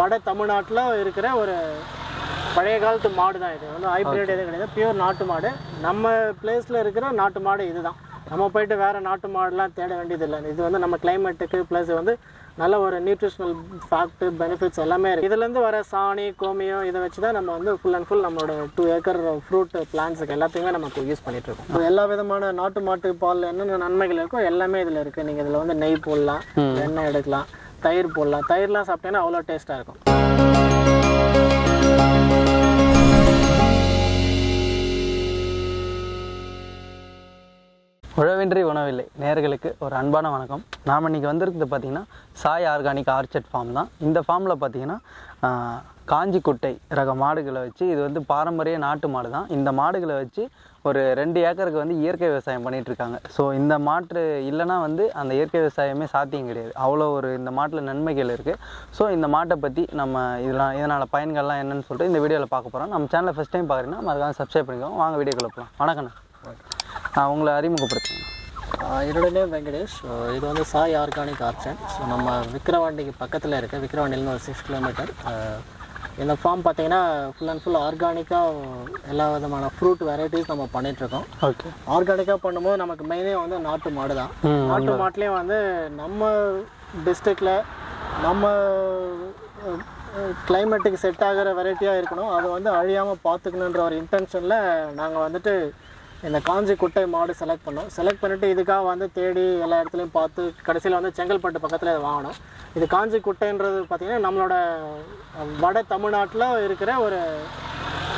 வட தமிழ்நாட்டுல இருக்கிற ஒரு பழைய காலத்து மாடு தான் இது. வந்து ஹைபிரிட் எதுவும் கிடையாது. பியூர் நாட்டு மாடு. நம்ம பிளேஸ்ல இருக்கிற நாட்டு மாடு இதுதான். நம்ம போயிட்டு வேற நாட்டு மாடுலாம் தேட வேண்டியது இல்லை. இது வந்து நம்ம கிளைமேட்டுக்கு பிளஸ் வந்து நல்ல ஒரு நியூட்ரிஷனல் ஃபேக்ட் பெனிஃபிட்ஸ் எல்லாமே இருக்கு. இதுல இருந்து வர சாணி கோமியம் இதை வச்சு தான் நம்ம வந்து ஃபுல் அண்ட் ஃபுல் நம்மளோட 2 ஏக்கர் ஃப்ரூட் பிளான்ட்ஸுக்கு எல்லாத்தையுமே நமக்கு யூஸ் பண்ணிட்டு இருக்கோம். எல்லா விதமான நாட்டு மாட்டு பால் என்னென்ன நன்மைகள் இருக்கோ எல்லாமே இதுல இருக்கு. நீங்க இதுல வந்து நெய் போடலாம், எண்ணெய் எடுக்கலாம், தயிர் போடலாம். தயிர்லாம் சாப்பிட்டேன்னா அவ்வளோ டேஸ்ட்டாக இருக்கும். உழவின்றி உணவில்லை நேயர்களுக்கு ஒரு அன்பான வணக்கம். நாம் இன்றைக்கி வந்திருக்கிறது பார்த்திங்கன்னா சாய் ஆர்கானிக் ஆர்ச்சர்ட் ஃபார்ம் தான். இந்த ஃபார்மில் பார்த்திங்கன்னா காஞ்சி குட்டை ரக மாடுகளை வச்சு, இது வந்து பாரம்பரிய நாட்டு மாடு தான். இந்த மாடுகளை வச்சு ஒரு 2 ஏக்கருக்கு வந்து இயற்கை விவசாயம் பண்ணிகிட்ருக்காங்க. ஸோ இந்த மாட்டு இல்லைனா வந்து அந்த இயற்கை விவசாயமே சாத்தியம் கிடையாது. அவ்வளோ ஒரு இந்த மாட்டில் நன்மைகள் இருக்குது. ஸோ இந்த மாட்டை பற்றி நம்ம இதனால் பயன்கள்லாம் என்னென்னு சொல்லிட்டு இந்த வீடியோவில் பார்க்க போகிறோம். நம்ம சேனலில் ஃபஸ்ட் டைம் பார்க்குறீங்கன்னா மறக்காம சப்ஸ்கிரைப் பண்ணிக்கோங்க. வாங்க வீடியோக்குள்ளே போகலாம். வணக்கண்ணா, உங்களை அறிமுகப்படுத்துங்க. என்னோட நேம் வெங்கடேஷ். இது வந்து சாய் ஆர்கானிக் ஆர்ச்சன். ஸோ நம்ம விக்ரவாண்டிக்கு பக்கத்தில் இருக்குது. விக்ரவாண்டிலேருந்து ஒரு 6 கிலோமீட்டர். இந்த ஃபார்ம் பார்த்தீங்கன்னா ஃபுல் அண்ட் ஃபுல் ஆர்கானிக்காக எல்லா விதமான ஃப்ரூட் வெரைட்டிஸ் நம்ம பண்ணிகிட்ருக்கோம். ஓகே, ஆர்கானிக்காக பண்ணும்போது நமக்கு மெயினே வந்து நாட்டு மாடு தான். நாட்டு மாட்டுலேயும் வந்து நம்ம டிஸ்ட்ரிக்டில் நம்ம கிளைமேட்டுக்கு செட் ஆகிற வெரைட்டியாக இருக்கணும். அதை வந்து அழியாமல் பார்த்துக்கணுன்ற ஒரு இன்டென்ஷனில் நாங்கள் வந்துட்டு இந்த காஞ்சி குட்டை மாடு செலக்ட் பண்ணிவிட்டு இதுக்காக வந்து தேடி எல்லா இடத்துலையும் பார்த்து கடைசியில் வந்து செங்கல்பட்டு பக்கத்தில் இதை வாங்கினோம். இது காஞ்சி குட்டைன்றது பார்த்திங்கன்னா நம்மளோட வட தமிழ்நாட்டில் இருக்கிற ஒரு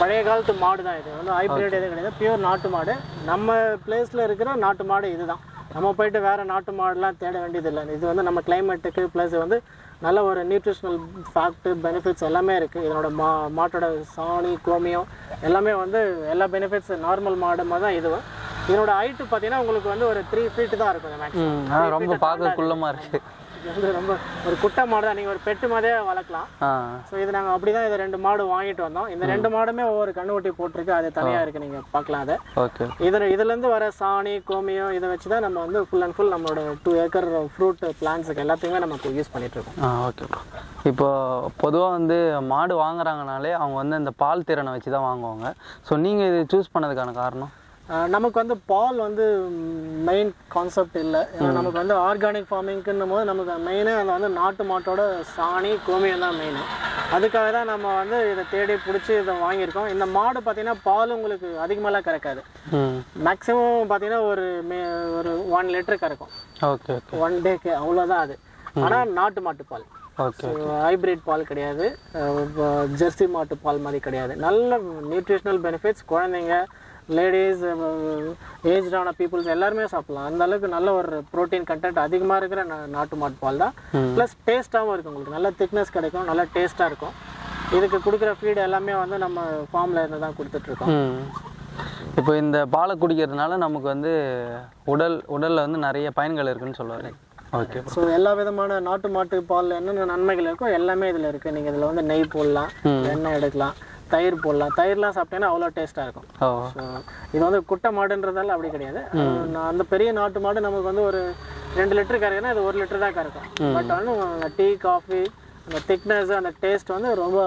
பழைய காலத்து மாடு தான். இது வந்து ஹைபிரிட் எதுவும் கிடையாது. பியூர் நாட்டு மாடு. நம்ம பிளேஸில் இருக்கிற நாட்டு மாடு இது தான். நம்ம போயிட்டு வேறு நாட்டு மாடுலாம் தேட வேண்டியது இல்லை. இது வந்து நம்ம கிளைமேட்டுக்கு ப்ளஸ் வந்து நல்ல ஒரு நியூட்ரிஷனல் ஃபேக்ட் பெனிஃபிட்ஸ் எல்லாமே இருக்குது. இதனோட மாட்டோட சாணி கோமியம் எல்லாமே வந்து எல்லா பெனிஃபிட்ஸ் நார்மல் மாடு மாதிரி தான் இதுவும். இதனோட ஹைட்டு பார்த்தீங்கன்னா உங்களுக்கு வந்து ஒரு 3 ஃபீட்டு தான் இருக்கும். மேக்ஸிமம் ரொம்ப பார்க்கக்குள்ளமாக இருக்குது. வந்து ரொம்ப ஒரு குட்டை மாடு தான். நீங்கள் ஒரு பெட்டு மாதிரியே வளர்க்கலாம். ஸோ இது நாங்கள் அப்படி தான் இதை 2 மாடு வாங்கிட்டு வந்தோம். இந்த 2 மாடுமே ஒவ்வொரு கண்ணுவட்டி போட்டிருக்கு. அது தனியாக இருக்குது, நீங்கள் பார்க்கலாம் அதை. ஓகே, இதுலேருந்து வர சாணி கோமியம் இதை வச்சு தான் நம்ம வந்து ஃபுல் அண்ட் ஃபுல் நம்மளோட 2 ஏக்கர் ஃப்ரூட் பிளான்ட்ஸுக்கு எல்லாத்தையுமே நமக்கு யூஸ் பண்ணிகிட்ருக்கோம். ஓகே, இப்போது பொதுவாக வந்து மாடு வாங்குறாங்கனாலே அவங்க வந்து அந்த பால் திறனை வச்சு தான் வாங்குவாங்க. ஸோ நீங்கள் இது சூஸ் பண்ணதுக்கான காரணம்? நமக்கு வந்து பால் வந்து மெயின் கான்செப்ட் இல்லை. ஏன்னா நமக்கு வந்து ஆர்கானிக் ஃபார்மிங்க்குன்னும் போது நமக்கு மெயினாக அதை வந்து நாட்டு மாட்டோட சாணி கோமியம் தான் மெயின். அதுக்காக தான் நம்ம வந்து இதை தேடி பிடிச்சி இதை வாங்கியிருக்கோம். இந்த மாடு பார்த்தீங்கன்னா பால் உங்களுக்கு அதிகமாகலாம் கறக்காது. மேக்ஸிமம் பார்த்தீங்கன்னா ஒரு 1 லிட்டர் கறக்கும். ஓகே, 1 டேக்கு அவ்வளோதான் அது. ஆனால் நாட்டு மாட்டுப்பால், ஹைபிரிட் பால் கிடையாது, ஜெர்சி மாட்டு பால் மாதிரி கிடையாது. நல்ல நியூட்ரிஷனல் பெனிஃபிட்ஸ். குழந்தைங்க, லேடிஸ், ஏஜ்டான பீப்புள்ஸ் எல்லாருமே சாப்பிடலாம். அந்த அளவுக்கு நல்ல ஒரு ப்ரோட்டீன் கண்டென்ட் அதிகமாக இருக்கிற நாட்டு மாட்டு பால் தான். ப்ளஸ் டேஸ்ட்டாகவும் இருக்கும். உங்களுக்கு நல்ல திக்னஸ் கிடைக்கும், நல்ல டேஸ்ட்டாக இருக்கும். இதுக்கு கொடுக்குற ஃபீடு எல்லாமே வந்து நம்ம ஃபார்மில் இருந்து தான் கொடுத்துட்ருக்கோம். இப்போ இந்த பாலை குடிக்கிறதுனால நமக்கு வந்து உடலில் வந்து நிறைய பயன்கள் இருக்குதுன்னு சொல்லுவாங்க. ஓகே, ஸோ எல்லா விதமான நாட்டு மாட்டு பால் என்னென்ன நன்மைகள் இருக்கோ எல்லாமே இதில் இருக்குது. நீங்கள் இதில் வந்து நெய் போடலாம், எண்ணெய் எடுக்கலாம், தயிர் போடலாம். தயிர்லாம் சாப்பிட்டேன்னா அவ்வளோ டேஸ்ட்டாக இருக்கும். ஸோ இது வந்து குட்டை மாடுன்றதால அப்படி கிடையாது. அந்த பெரிய நாட்டு மாடு நமக்கு வந்து ஒரு 2 லிட்டர் கறக்குன்னா அது 1 லிட்டர் தான் கறக்கும். பட் வந்து டீ காஃபி அந்த திக்னஸ் அந்த டேஸ்ட் வந்து ரொம்ப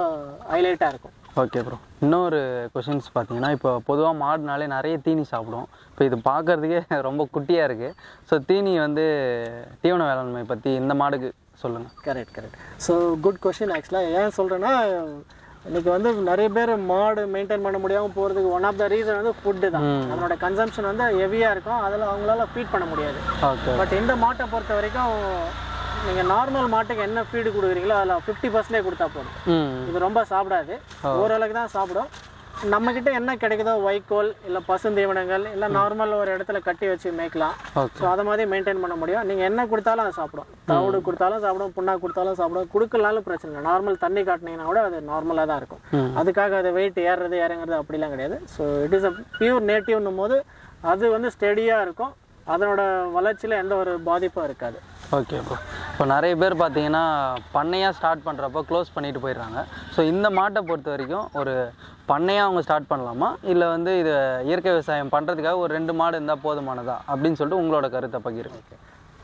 ஹைலைட்டாக இருக்கும். ஓகே ப்ரோ, இன்னொரு கொஷின்ஸ் பார்த்தீங்கன்னா இப்போ பொதுவாக மாடுனாலே நிறைய தீனி சாப்பிடும். இப்போ இது பார்க்குறதுக்கே ரொம்ப குட்டியாக இருக்குது. ஸோ தீனி வந்து தீவன வேளாண்மை பற்றி இந்த மாடுக்கு சொல்லுங்கள். கரெக்ட். So good question. ஆக்சுவலாக ஏன் சொல்கிறேன்னா இன்னைக்கு வந்து நிறைய பேர் மாடு மெயின்டைன் பண்ண முடியாமல் போகிறதுக்கு ஒன் ஆஃப் த ரீசன் வந்து ஃபுட்டு தான். நம்மளோட கன்சம்ஷன் வந்து ஹெவியாக இருக்கும். அதில் அவங்களால ஃபீட் பண்ண முடியாது. பட் இந்த மாட்டை பொறுத்த வரைக்கும் நீங்கள் நார்மல் மாட்டுக்கு என்ன ஃபீடு கொடுக்குறீங்களோ அதில் 50% கொடுத்தா போதும். இது ரொம்ப சாப்பிடாது, ஓரளவுக்கு தான் சாப்பிடும். நம்மக்கிட்ட என்ன கிடைக்குதோ வைக்கோல் இல்லை பசுந்தீவனங்கள் இல்லை நார்மல் ஒரு இடத்துல கட்டி வச்சு மேய்க்கலாம். ஸோ அதை மாதிரி மெயின்டைன் பண்ண முடியும். நீங்கள் என்ன கொடுத்தாலும் அதை சாப்பிடும். தவிடு கொடுத்தாலும் சாப்பிடும், புண்ணாக கொடுத்தாலும் சாப்பிடும், கொடுக்கலாலும் பிரச்சனை இல்லை. நார்மல் தண்ணி காட்டினீங்கன்னா கூட அது நார்மலாக தான் இருக்கும். அதுக்காக அது வெயிட் ஏறுறது இறங்குறது அப்படிலாம் கிடையாது. So it is a pure நேட்டிவ்னும் போது அது வந்து ஸ்டெடியாக இருக்கும். அதனோட வளர்ச்சியில் எந்த ஒரு பாதிப்பும் இருக்காது. ஓகே ப்ரோ, இப்போ நிறைய பேர் பார்த்தீங்கன்னா பண்ணையாக ஸ்டார்ட் பண்ணுறப்போ க்ளோஸ் பண்ணிட்டு போயிடுறாங்க. ஸோ இந்த மாட்டை பொறுத்த வரைக்கும் ஒரு பண்ணையாக அவங்க ஸ்டார்ட் பண்ணலாமா, இல்லை வந்து இது இயற்கை விவசாயம் பண்ணுறதுக்காக ஒரு 2 மாடு இருந்தால் போதுமானதா அப்படின்னு சொல்லிட்டு உங்களோட கருத்தை பகிர்ந்து.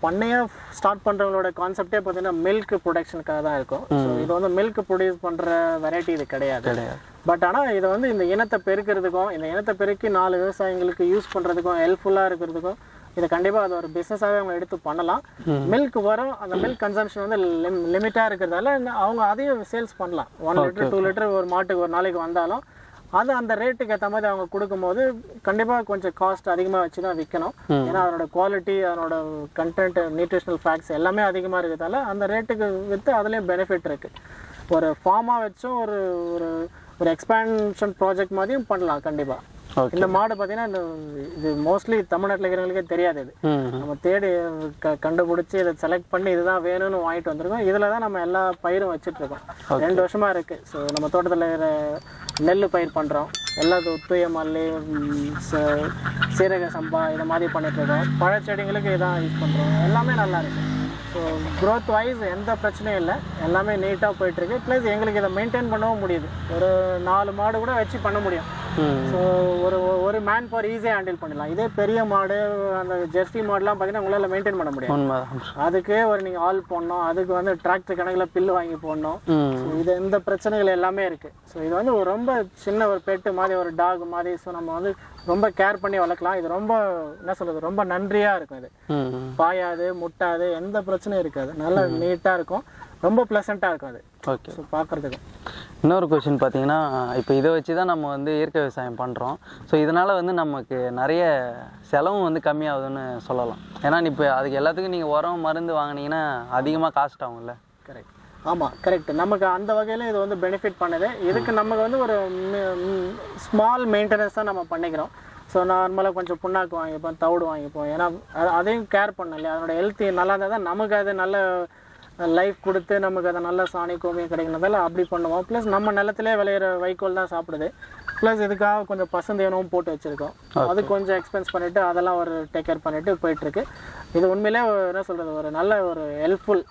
பண்ணைய ஸ்டார்ட் பண்றவங்களோட கான்செப்ட்டே பார்த்தீங்கன்னா milk productionக்காக தான் இருக்கும். சோ இது வந்து milk produce பண்ற variety இது கிடையாது. பட் ஆனா இது வந்து இந்த இனத்தை பெருக்கிறதுக்கும் இந்த இனத்தை பெருக்கி நாலு விவசாயிகளுக்கு யூஸ் பண்றதுக்கும் ஹெல்ப்ஃபுல்லா இருக்குறதுக்கும் இது கண்டிப்பா அது ஒரு பிசினஸாவே அவங்க எடுத்து பண்ணலாம். milk வரும் அந்த milk consumption வந்து லிமிட்டா இருக்குறதால அவங்க அதையும் சேல்ஸ் பண்ணலாம். 1 லிட்டர் 2 லிட்டர் ஒரு மாட்டுக்கு ஒரு நாளைக்கு வந்தாலும் அது அந்த ரேட்டுக்கு ஏத்த மாதிரி அவங்க கொடுக்கும்போது கண்டிப்பா கொஞ்சம் காஸ்ட் அதிகமா வச்சு தான் விக்கணும். ஏனா அதோட குவாலிட்டி அதோட கண்டென்ட் நியூட்ரிஷனல் ஃபேக்ட்ஸ் எல்லாமே அதிகமா இருக்கதால அந்த ரேட்டுக்கு வித்து அதுலயே பெனிஃபிட் இருக்கு. ஒரு ஃபார்மா வெச்சும் ஒரு ஒரு எக்ஸ்பான்ஷன் ப்ராஜெக்ட் மாதிரியும் பண்ணலாம் கண்டிப்பா. இந்த மாடு பாத்தீங்கன்னா இது மோஸ்ட்லி தமிழ்நாட்டுல இருக்கிறவங்களுக்கே தெரியாது. இது நம்ம தேடி கண்டுபிடிச்சு இதை செலக்ட் பண்ணி இதுதான் வேணும்னு வாங்கிட்டு வந்திருக்கோம். இதுலதான் நம்ம எல்லா பயிரும் வச்சுட்டு இருக்கோம். 2 வருஷமா இருக்கு. ஸோ நம்ம தோட்டத்துல இருக்கிற நெல் பயிர் பண்றோம், எல்லா தூய மல்லி சீரக சம்பா இதை மாதிரி பண்ணிட்டு இருக்கோம். பழச்செடிங்களுக்கு இதான் யூஸ் பண்றோம். எல்லாமே நல்லா இருக்கு. ஸோ க்ரோத் வைஸ் எந்த பிரச்சனையும் இல்லை, எல்லாமே நீட்டாக போயிட்டு இருக்கு. ப்ளஸ் எங்களுக்கு இதை மெயின்டைன் பண்ணவும் முடியுது. ஒரு 4 மாடு கூட வச்சு பண்ண முடியும். ஸோ ஒரு ஒரு மேன் பவர் ஈஸியாக ஹேண்டில் பண்ணிடலாம். இதே பெரிய மாடு அந்த ஜெர்சி மாடுலாம் பார்த்தீங்கன்னா உங்களால் மெயின்டைன் பண்ண முடியும். அதுக்கே ஒரு நீங்கள் ஆள் போடணும், அதுக்கு வந்து டிராக்டர் கணக்கில் பில்லு வாங்கி போடணும். இது இந்த பிரச்சனைகள் எல்லாமே இருக்கு. ஸோ இது வந்து ஒரு ரொம்ப சின்ன ஒரு பெட்டு மாதிரி ஒரு டாக் மாதிரி. ஸோ நம்ம வந்து ரொம்ப கேர் பண்ணி வளர்க்கலாம். இது ரொம்ப என்ன சொல்றது ரொம்ப நன்றியா இருக்கும். இது பாயாது முட்டாது எந்த பிரச்சனையும் இருக்காது. நல்லா நீட்டா இருக்கும், ரொம்ப பிளசண்டா இருக்கும். அது ஓகே பார்க்குறதுக்கு. இன்னொரு கொஸ்டின் பார்த்தீங்கன்னா இப்போ இதை வச்சு தான் நம்ம வந்து இயற்கை விவசாயம் பண்ணுறோம். ஸோ இதனால் வந்து நமக்கு நிறைய செலவும் வந்து கம்மியாகுதுன்னு சொல்லலாம். ஏன்னா இப்போ அதுக்கு எல்லாத்துக்கும் நீங்கள் உரம் மருந்து வாங்கினீங்கன்னா அதிகமாக காஸ்ட் ஆகும்ல? கரெக்ட். ஆமாம் கரெக்ட். நமக்கு அந்த வகையில் இது வந்து பெனிஃபிட் பண்ணுது. இதுக்கு நமக்கு வந்து ஒரு ஸ்மால் மெயின்டெனன்ஸ் தான் நம்ம பண்ணிக்கிறோம். ஸோ நார்மலாக கொஞ்சம் புண்ணாக்கு வாங்கிப்போம், தவிடு வாங்கிப்போம். ஏன்னா அதையும் கேர் பண்ண இல்லையா. அதனோட ஹெல்த் நல்லா இருந்தால் தான் நமக்கு அது நல்ல லைஃப் கொடுத்து நமக்கு அதை நல்ல சாணி கோமியம் கிடைக்கிறதால அப்படி பண்ணுவோம். ப்ளஸ் நம்ம நிலத்திலே விளையிற வைக்கோல் தான் சாப்பிடுது. ப்ளஸ் இதுக்காக கொஞ்சம் பசுந்தேவனமும் போட்டு வச்சுருக்கோம். அது கொஞ்சம் எக்ஸ்பென்ஸ் பண்ணிவிட்டு அதெல்லாம் ஒரு டேக் கேர் பண்ணிவிட்டு போயிட்டுருக்கு. இது உண்மையிலே என்ன சொல்கிறது ஒரு நல்ல ஒரு ஹெல்ப்ஃபுல்.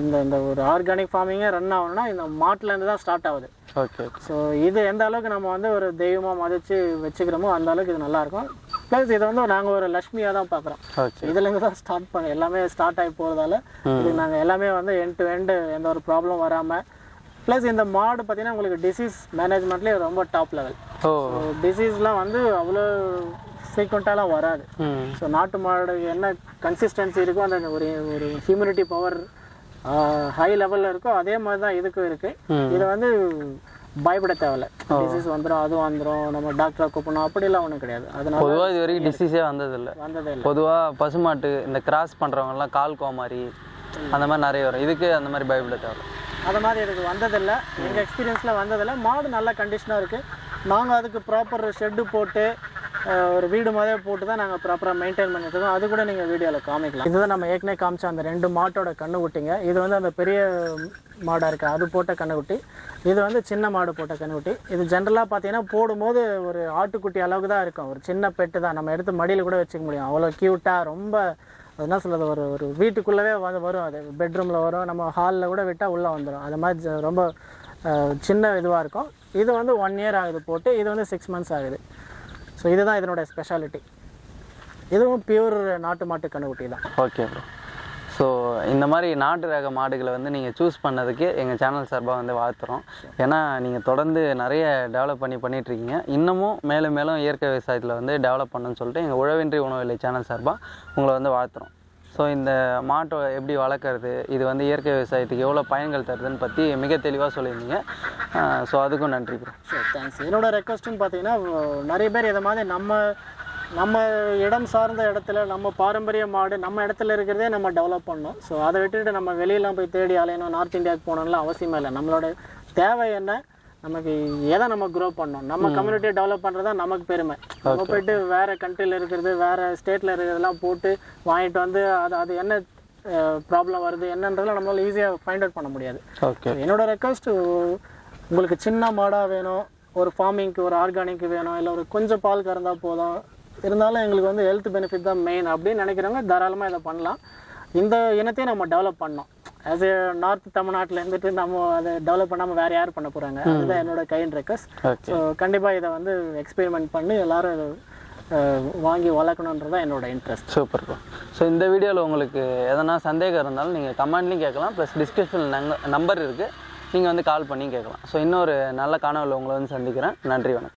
இந்த இந்த ஒரு ஆர்கானிக் ஃபார்மிங்கே ரன் ஆகணும்னா இந்த மாட்டிலேருந்து தான் ஸ்டார்ட் ஆகுது. ஓகே. ஸோ இது எந்த அளவுக்கு நம்ம வந்து ஒரு தெய்வமாக மதித்து வச்சுக்கிறோமோ அந்த அளவுக்கு இது நல்லாயிருக்கும். ப்ளஸ் இதை வந்து நாங்கள் ஒரு லக்ஷ்மியாக தான் பார்க்குறோம். இதுலேருந்து தான் ஸ்டார்ட் பண்ண எல்லாமே ஸ்டார்ட் ஆகி போகிறதால இது நாங்கள் எல்லாமே வந்து எண்ட் டு எண்டு எந்த ஒரு ப்ராப்ளம் வராமல். ப்ளஸ் இந்த மாடு பார்த்தீங்கன்னா உங்களுக்கு டிசீஸ் மேனேஜ்மெண்ட்லேயே ரொம்ப டாப் லெவல். ஸோ டிசீஸ்லாம் வந்து அவ்வளோ ஃப்ரீக்வெண்ட்டாலாம் வராது. ஸோ நாட்டு மாடு என்ன கன்சிஸ்டன்சி இருக்கோ அந்த ஒரு ஒரு ஹியூமினிட்டி பவர் ஹை லெவலில் இருக்கோ அதே மாதிரி தான் இதுக்கும் இருக்குது. இது வந்து பயப்பட தேவையில்ல. டிசீஸ் வந்துடும் அதுவும் வந்துடும் நம்ம டாக்டரை கூப்பிடணும் அப்படிலாம் ஒன்றும் கிடையாது. அதனால பொதுவாக இது வரைக்கும் டிசீஸே வந்ததில்லை. பொதுவாக பசுமாட்டு இந்த கிராஸ் பண்ணுறவங்கலாம் கால் கோமாரி அந்த மாதிரி நிறைய வரும். இதுக்கு அந்த மாதிரி பயப்பட தேவையில்லை. அது மாதிரி இதுக்கு வந்ததில்லை, எங்கள் எக்ஸ்பீரியன்ஸில் வந்ததில்லை. மாடு நல்ல கண்டிஷனாக இருக்குது. நாங்கள் அதுக்கு ப்ராப்பர் ஷெட்டு போட்டு ஒரு வீடு மாதிரியே போட்டு தான் நாங்கள் ப்ராப்பராக மெயின்டைன் பண்ணிட்டு இருக்கோம். அது கூட நீங்கள் வீடியோவில் காமிக்கலாம். இதுதான் நம்ம ஏற்கனவே காமிச்சோம் அந்த 2 மாட்டோட கண்ணுக்குட்டிங்க. இது வந்து அந்த பெரிய மாடாக இருக்குது, அது போட்ட கண்ணுக்குட்டி. இது வந்து சின்ன மாடு போட்ட கண்ணுக்குட்டி. இது ஜென்ரலாக பார்த்தீங்கன்னா போடும்போது ஒரு ஆட்டுக்குட்டி அளவுக்கு தான் இருக்கும். ஒரு சின்ன பெட்டு தான், நம்ம எடுத்து மடியில் கூட வச்சுக்க முடியும். அவ்வளோ க்யூட்டாக ரொம்ப என்ன சொல்கிறது ஒரு ஒரு வீட்டுக்குள்ளவே வரும். அது பெட்ரூமில் வரும், நம்ம ஹாலில் கூட விட்டால் உள்ளே வந்துடும். அது மாதிரி ரொம்ப சின்ன இதுவாக இருக்கும். இது வந்து 1 இயர் ஆகுது போட்டு, இது வந்து 6 மந்த்ஸ் ஆகுது. ஸோ இதுதான் இதனுடைய ஸ்பெஷாலிட்டி. இதுவும் பியூர் நாட்டு மாட்டு கண்ணுக்குட்டி தான். Okay bro. ஸோ இந்த மாதிரி நாட்டு ரக மாடுகளை வந்து நீங்கள் சூஸ் பண்ணதுக்கு எங்கள் சேனல் சார்பாக வந்து வாழ்த்துறோம். ஏன்னா நீங்கள் தொடர்ந்து நிறைய டெவலப் பண்ணிட்டுருக்கீங்க. இன்னமும் மேலும் மேலும் இயற்கை விவசாயத்தில் வந்து டெவலப் பண்ணணும்னு சொல்லிட்டு எங்கள் உழவின்றி உணவில்லை சேனல் சார்பாக உங்களை வந்து வாழ்த்துறோம். ஸோ இந்த மாட்டை எப்படி வளர்க்குறது, இது வந்து இயற்கை விவசாயத்துக்கு எவ்வளோ பயன்கள் தருதுன்னு பற்றி மிக தெளிவாக சொல்லியிருந்தீங்க. ஸோ அதுக்கும் நன்றி ப்ரோ. Sir thanks. என்னோட ரெக்வஸ்ட்டுன்னு பார்த்தீங்கன்னா நிறைய பேர் இதை மாதிரி நம்ம இடம் சார்ந்த இடத்துல நம்ம பாரம்பரிய மாடு நம்ம இடத்துல இருக்கிறதே நம்ம டெவலப் பண்ணணும். ஸோ அதை விட்டுட்டு நம்ம வெளியெல்லாம் போய் தேடி அலையணும், நார்த் இந்தியாவுக்கு போகணும்லாம் அவசியமே இல்லை. நம்மளோட தேவை என்ன, நமக்கு எதை நம்ம க்ரோ பண்ணணும், நம்ம கம்யூனிட்டியை டெவலப் பண்ணுறது தான் நமக்கு பெருமை. நம்ம போயிட்டு வேறு கண்ட்ரியில் இருக்கிறது வேறு ஸ்டேட்டில் இருக்கிறதெல்லாம் போட்டு வாங்கிட்டு வந்து அது அது என்ன ப்ராப்ளம் வருது என்னன்றதுலாம் நம்மளால் ஈஸியாக ஃபைண்ட் அவுட் பண்ண முடியாது. என்னோடய ரெக்வஸ்ட், உங்களுக்கு சின்ன மாடாக வேணும், ஒரு ஃபார்மிங்க்கு ஒரு ஆர்கானிக் வேணும், இல்லை ஒரு கொஞ்சம் பால் கறந்தால் போதும், இருந்தாலும் எங்களுக்கு வந்து ஹெல்த் பெனிஃபிட் தான் மெயின் அப்படின்னு நினைக்கிறவங்க தாராளமாக இதை பண்ணலாம். இந்த இனத்தையும் நம்ம டெவலப் பண்ணோம். ஆஸ் நார்த் தமிழ்நாட்டில் இருந்துட்டு நம்ம அதை டெவலப் பண்ணாமல் வேறு யார் பண்ண போகிறாங்க? அதுதான் என்னோட கைண்ட் ரெக்வஸ்ட். ஸோ கண்டிப்பாக இதை வந்து எக்ஸ்பெரிமெண்ட் பண்ணி எல்லோரும் வாங்கி வளர்க்கணுன்றது தான் என்னோட interest. Super. So, in this video, you can ask me to comment in the comment plus description number. You can call me. So, in this video, you can ask me to comment.